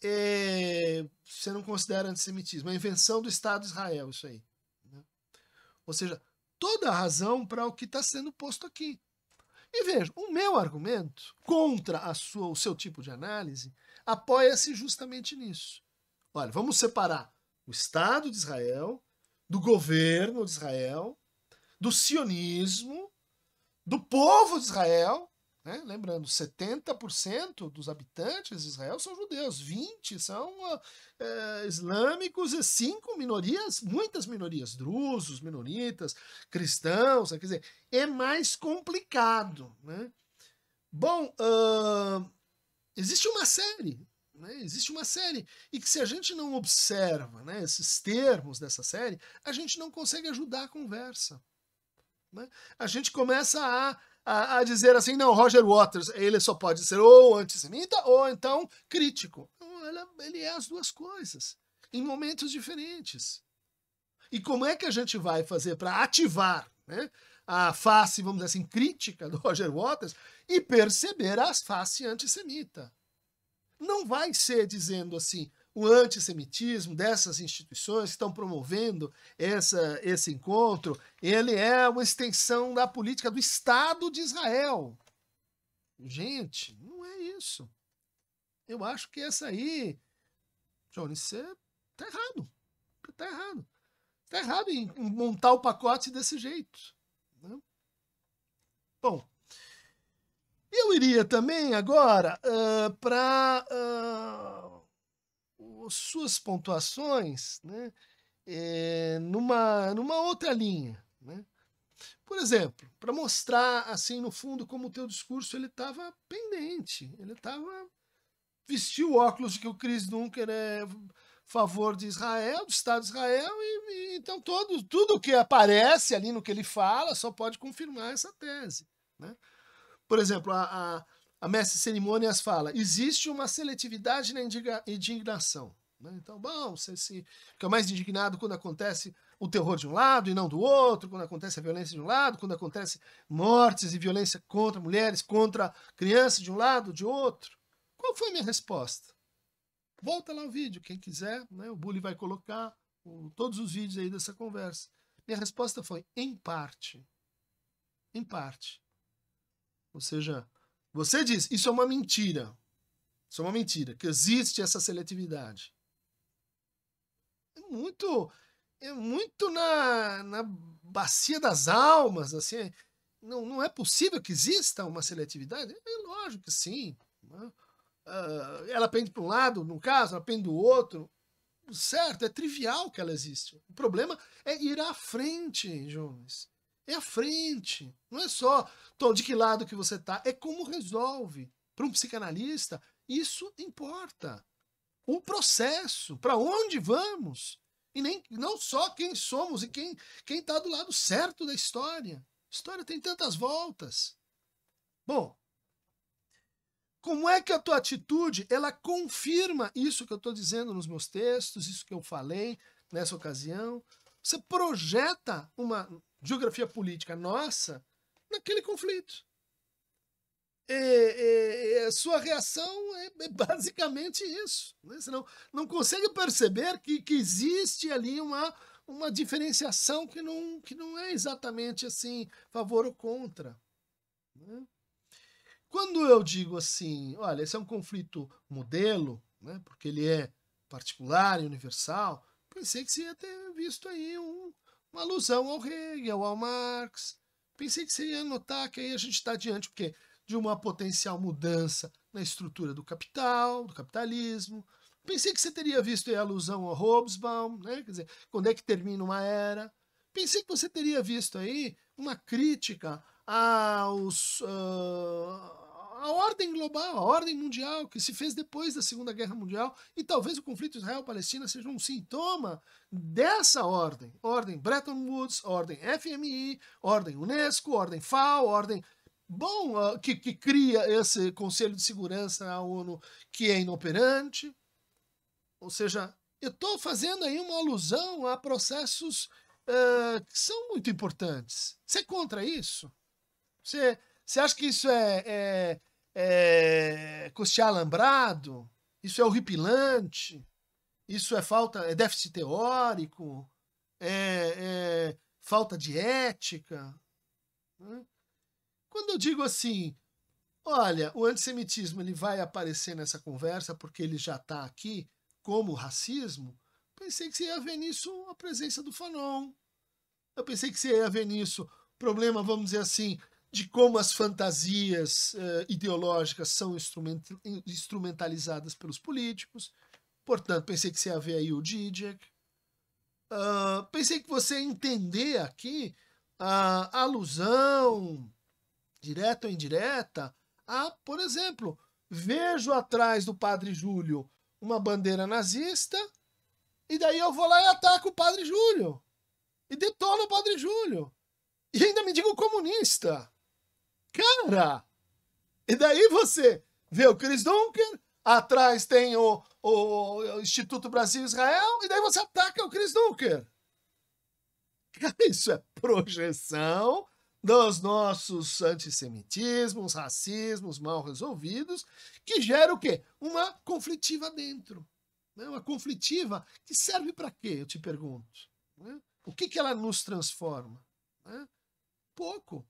é, você não considera antissemitismo, é invenção do Estado de Israel isso aí. Ou seja, toda a razão para o que está sendo posto aqui. E veja, o meu argumento contra a sua, o seu tipo de análise apoia-se justamente nisso. Olha, vamos separar o Estado de Israel, do governo de Israel, do sionismo, do povo de Israel. Né? Lembrando, setenta por cento dos habitantes de Israel são judeus, vinte por cento são é, islâmicos e cinco minorias, muitas minorias, drusos, minoritas, cristãos, quer dizer, é mais complicado. Né? Bom, uh, existe uma série, né? existe uma série, e que se a gente não observa, né, esses termos dessa série, a gente não consegue ajudar a conversa. Né? A gente começa a A, a dizer assim, não, Roger Waters, ele só pode ser ou antissemita ou então crítico. Não, ele, ele é as duas coisas. em momentos diferentes. E como é que a gente vai fazer para ativar, né, a face, vamos dizer assim, crítica do Roger Waters e perceber a face antissemita? Não vai ser dizendo assim, o antissemitismo dessas instituições que estão promovendo essa, esse encontro, ele é uma extensão da política do Estado de Israel. Gente, não é isso. Eu acho que essa aí, Jones, você está errado. Está errado. Está errado em montar o pacote desse jeito. Né? Bom, eu iria também agora uh, para uh, suas pontuações, né, é, numa, numa outra linha. Né? Por exemplo, para mostrar assim no fundo como o teu discurso estava pendente, ele estava... vestiu o óculos de que o Chris Dunker é a favor de Israel, do Estado de Israel, e, e então todo, tudo que aparece ali no que ele fala só pode confirmar essa tese. Né? Por exemplo, a, a, a mestre cerimônias fala, existe uma seletividade na indignação. Né? Então, bom, você se fica mais indignado quando acontece o terror de um lado e não do outro, quando acontece a violência de um lado, quando acontece mortes e violência contra mulheres, contra crianças de um lado, de outro. Qual foi a minha resposta? Volta lá o vídeo, quem quiser, né, o Bully vai colocar o, todos os vídeos aí dessa conversa. Minha resposta foi, em parte. Em parte. Ou seja, você diz, isso é uma mentira. Isso é uma mentira, que existe essa seletividade. É muito, é muito na, na bacia das almas, assim. Não, não é possível que exista uma seletividade? É lógico que sim, né? Uh, ela pende para um lado, no caso, ela pende do outro. Certo, é trivial que ela existe. O problema é ir à frente, Jones. É à frente. Não é só de que lado que você está, é como resolve. Para um psicanalista, isso importa. O processo, para onde vamos. E nem, não só quem somos e quem está do lado certo da história. A história tem tantas voltas. Bom, como é que a tua atitude, ela confirma isso que eu estou dizendo nos meus textos, isso que eu falei nessa ocasião? Você projeta uma geografia política nossa naquele conflito. E, e, a sua reação é, é basicamente isso. Né? Você não, não consegue perceber que, que existe ali uma, uma diferenciação que não, que não é exatamente assim, favor ou contra. Né? Quando eu digo assim, olha, esse é um conflito modelo, né, porque ele é particular e universal, pensei que você ia ter visto aí um, uma alusão ao Hegel, ao Marx. Pensei que você ia notar que aí a gente está diante o quê? De uma potencial mudança na estrutura do capital, do capitalismo. Pensei que você teria visto aí a alusão ao Hobsbawm, né, quer dizer, quando é que termina uma era. Pensei que você teria visto aí uma crítica aos... Uh, a ordem global, a ordem mundial que se fez depois da Segunda Guerra Mundial, e talvez o conflito Israel-Palestina seja um sintoma dessa ordem. Ordem Bretton Woods, ordem F M I, ordem Unesco, ordem FAO, ordem... Bom, uh, que, que cria esse Conselho de Segurança da ONU que é inoperante. Ou seja, eu estou fazendo aí uma alusão a processos uh, que são muito importantes. Você é contra isso? Você... Você acha que isso é, é, é custear alambrado? Isso é horripilante? Isso é falta, é déficit teórico? É, é falta de ética? Quando eu digo assim, olha, o antissemitismo ele vai aparecer nessa conversa porque ele já está aqui, como o racismo, pensei que você ia ver nisso a presença do Fanon. Eu pensei que você ia ver nisso problema, vamos dizer assim, de como as fantasias uh, ideológicas são instrument instrumentalizadas pelos políticos. Portanto, pensei que você ia ver aí o Zizek. Uh, pensei que você ia entender aqui a alusão, direta ou indireta, a, por exemplo, vejo atrás do padre Júlio uma bandeira nazista, e daí eu vou lá e ataco o padre Júlio, e detono o padre Júlio. E ainda me digo comunista. Cara! E daí você vê o Chris Dunker, atrás tem o, o Instituto Brasil-Israel, e daí você ataca o Chris Dunker. Isso é projeção dos nossos antissemitismos, racismos mal resolvidos, que gera o quê? Uma conflitiva dentro. Né? Uma conflitiva que serve para quê, eu te pergunto? Né? O que, que ela nos transforma? Né? Pouco.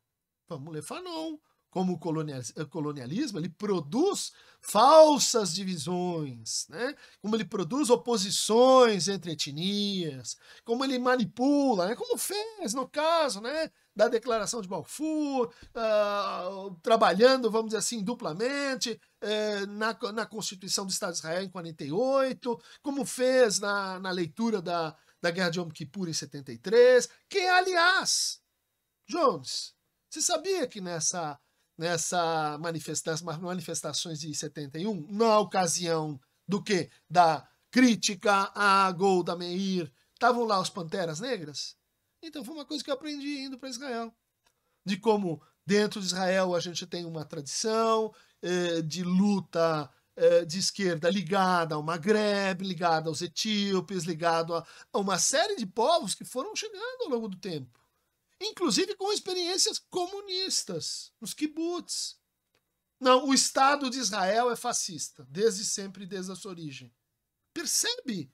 Vamos ler Fanon. Como o colonialismo, ele produz falsas divisões, né? Como ele produz oposições entre etnias, como ele manipula, né? Como fez no caso, né? Da Declaração de Balfour, uh, trabalhando, vamos dizer assim, duplamente, uh, na, na Constituição do Estado de Israel em quarenta e oito, como fez na, na leitura da, da Guerra de Yom Kippur em setenta e três, que, aliás, Jones, você sabia que nessa... Nessa manifesta- manifestações de setenta e um, na ocasião do que? Da crítica a Golda Meir, estavam lá os Panteras Negras? Então foi uma coisa que eu aprendi indo para Israel. De como dentro de Israel a gente tem uma tradição eh, de luta eh, de esquerda ligada ao Maghreb, ligada aos etíopes, ligada a, a uma série de povos que foram chegando ao longo do tempo. Inclusive com experiências comunistas, nos kibbutz. Não, o Estado de Israel é fascista, desde sempre, desde a sua origem. Percebe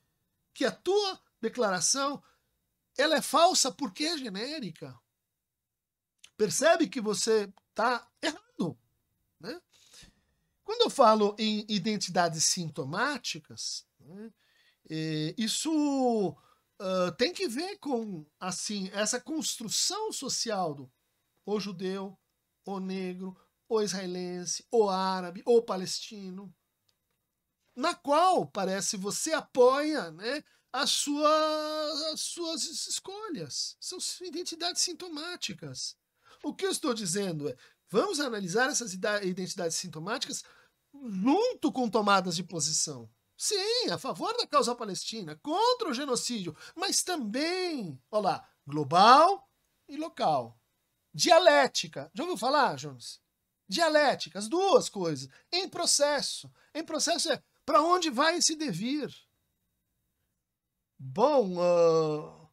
que a tua declaração ela é falsa porque é genérica. Percebe que você está errado. Né? Quando eu falo em identidades sintomáticas, né, isso... Uh, tem que ver com, assim, essa construção social do ou judeu, ou negro, ou israelense, ou árabe, ou palestino, na qual, parece, você apoia, né, a sua, as suas escolhas, suas identidades sintomáticas. O que eu estou dizendo é, vamos analisar essas identidades sintomáticas junto com tomadas de posição. Sim, a favor da causa palestina, contra o genocídio, mas também, olha lá, global e local. Dialética. Já ouviu falar, Jones? Dialética, as duas coisas. Em processo. Em processo é para onde vai esse devir? Bom, uh,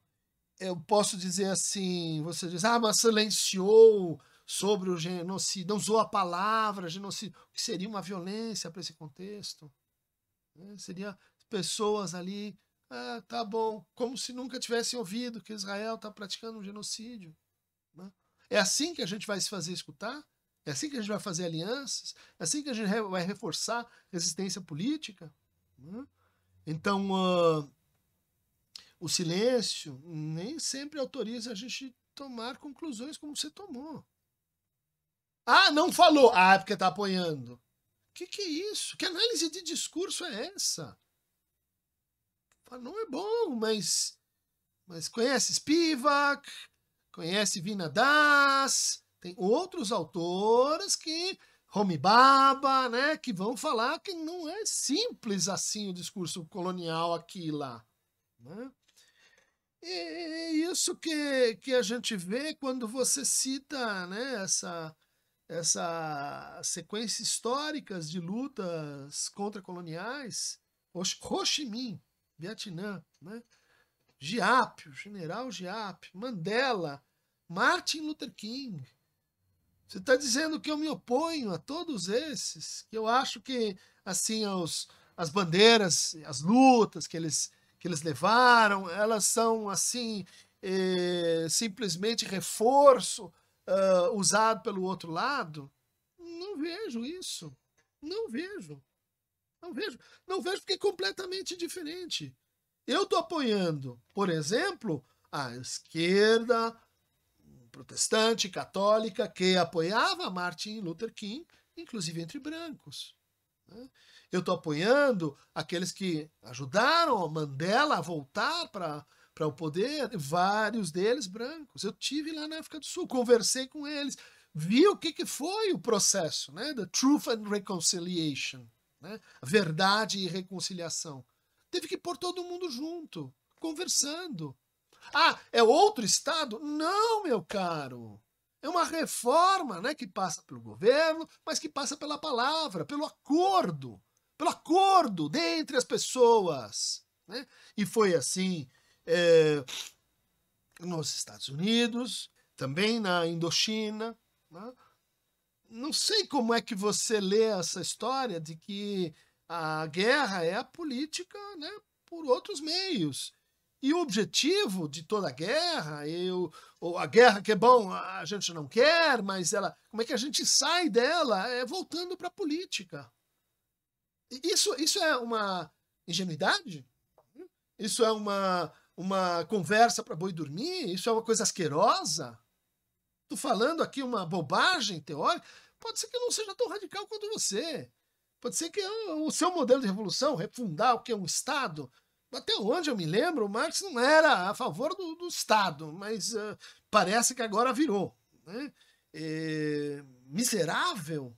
eu posso dizer assim, você diz, ah, mas silenciou sobre o genocídio, não usou a palavra genocídio, que seria uma violência para esse contexto. Seria pessoas ali, ah, tá bom, como se nunca tivessem ouvido que Israel está praticando um genocídio. Né? É assim que a gente vai se fazer escutar? É assim que a gente vai fazer alianças? É assim que a gente vai reforçar resistência política? Né? Então, uh, o silêncio nem sempre autoriza a gente tomar conclusões como você tomou. Ah, não falou! Ah, porque está apoiando. O que, que é isso? Que análise de discurso é essa? Não é bom, mas, mas conhece Spivak, conhece Vina Das, tem outros autores que, Homi Baba, né, que vão falar que não é simples assim o discurso colonial aqui e lá. Né? E é isso que, que a gente vê quando você cita, né, essa... essas sequências históricas de lutas contra-coloniais, Ho Chi Minh, Vietnã, né? Giap, o General Giap, Mandela, Martin Luther King. Você está dizendo que eu me oponho a todos esses, que eu acho que assim os, as bandeiras, as lutas que eles, que eles levaram, elas são assim eh, simplesmente reforço Uh, usado pelo outro lado? Não vejo isso. Não vejo. Não vejo. Não vejo porque é completamente diferente. Eu estou apoiando, por exemplo, a esquerda protestante, católica, que apoiava Martin Luther King, inclusive entre brancos. Né? Eu estou apoiando aqueles que ajudaram Mandela a voltar para... para o poder, vários deles brancos. Eu tive lá na África do Sul, conversei com eles, vi o que, que foi o processo, né? The Truth and Reconciliation, né? Verdade e reconciliação. Teve que pôr todo mundo junto, conversando. Ah, é outro Estado? Não, meu caro. É uma reforma, né, que passa pelo governo, mas que passa pela palavra, pelo acordo, pelo acordo dentre as pessoas, né? E foi assim é, nos Estados Unidos, também na Indochina, né? Não sei como é que você lê essa história de que a guerra é a política, né, por outros meios. E o objetivo de toda a guerra, eu, ou a guerra que é bom, a gente não quer, mas ela, como é que a gente sai dela? É voltando para a política. Isso, isso é uma ingenuidade? Isso é uma, uma conversa para boi dormir? Isso é uma coisa asquerosa? Estou falando aqui uma bobagem teórica? Pode ser que eu não seja tão radical quanto você. Pode ser que eu, o seu modelo de revolução, refundar o que é um Estado... Até onde eu me lembro, o Marx não era a favor do, do Estado, mas uh, parece que agora virou. Né? É, miserável,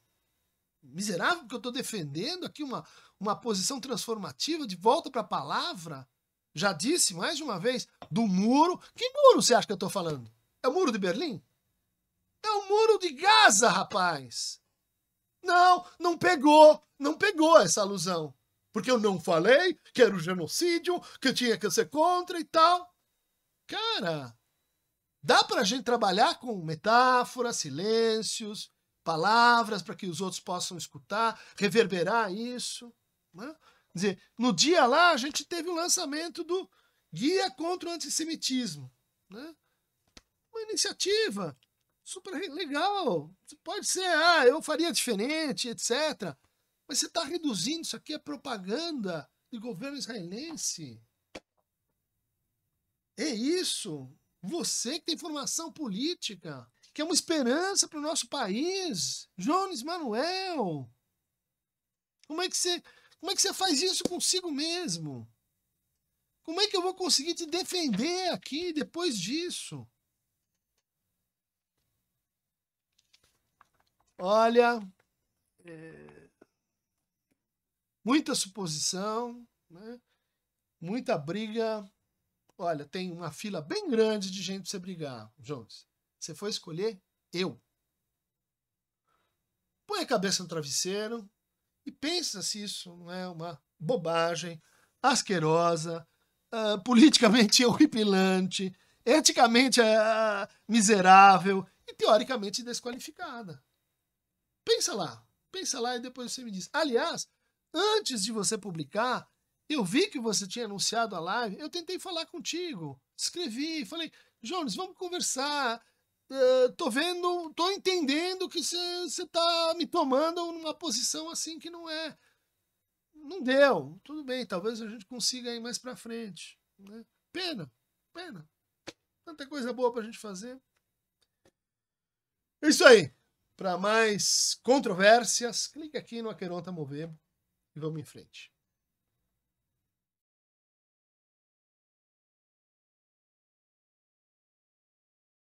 miserável porque eu estou defendendo aqui uma, uma posição transformativa de volta para a palavra. Já disse mais de uma vez, do muro. Que muro você acha que eu estou falando? É o muro de Berlim? É o muro de Gaza, rapaz. Não, não pegou, não pegou essa alusão. Porque eu não falei que era um genocídio, que tinha que ser contra e tal. Cara, dá pra gente trabalhar com metáforas, silêncios, palavras para que os outros possam escutar, reverberar isso. Né? Quer dizer, no dia lá a gente teve o lançamento do Guia contra o Antissemitismo. Né? Uma iniciativa super legal. Pode ser, ah, eu faria diferente, etcétera. Mas você está reduzindo isso aqui a propaganda de governo israelense. É isso. Você que tem formação política, que é uma esperança para o nosso país. Jones Manoel. Como é que você, como é que você faz isso consigo mesmo? Como é que eu vou conseguir te defender aqui depois disso? Olha... É... Muita suposição, né? Muita briga. Olha, tem uma fila bem grande de gente para você brigar, Jones. Você foi escolher eu. Põe a cabeça no travesseiro e pensa se isso não é uma bobagem, asquerosa, uh, politicamente horripilante, eticamente uh, miserável e teoricamente desqualificada. Pensa lá, pensa lá e depois você me diz. Aliás, antes de você publicar, eu vi que você tinha anunciado a live, eu tentei falar contigo, escrevi, falei, Jones, vamos conversar, uh, tô vendo, tô entendendo que você tá me tomando numa posição assim que não é, não deu, tudo bem, talvez a gente consiga ir mais pra frente, né? Pena, pena, tanta coisa boa pra gente fazer. É isso aí, pra mais controvérsias, clica aqui no Acheronta Movebo. E vamos em frente.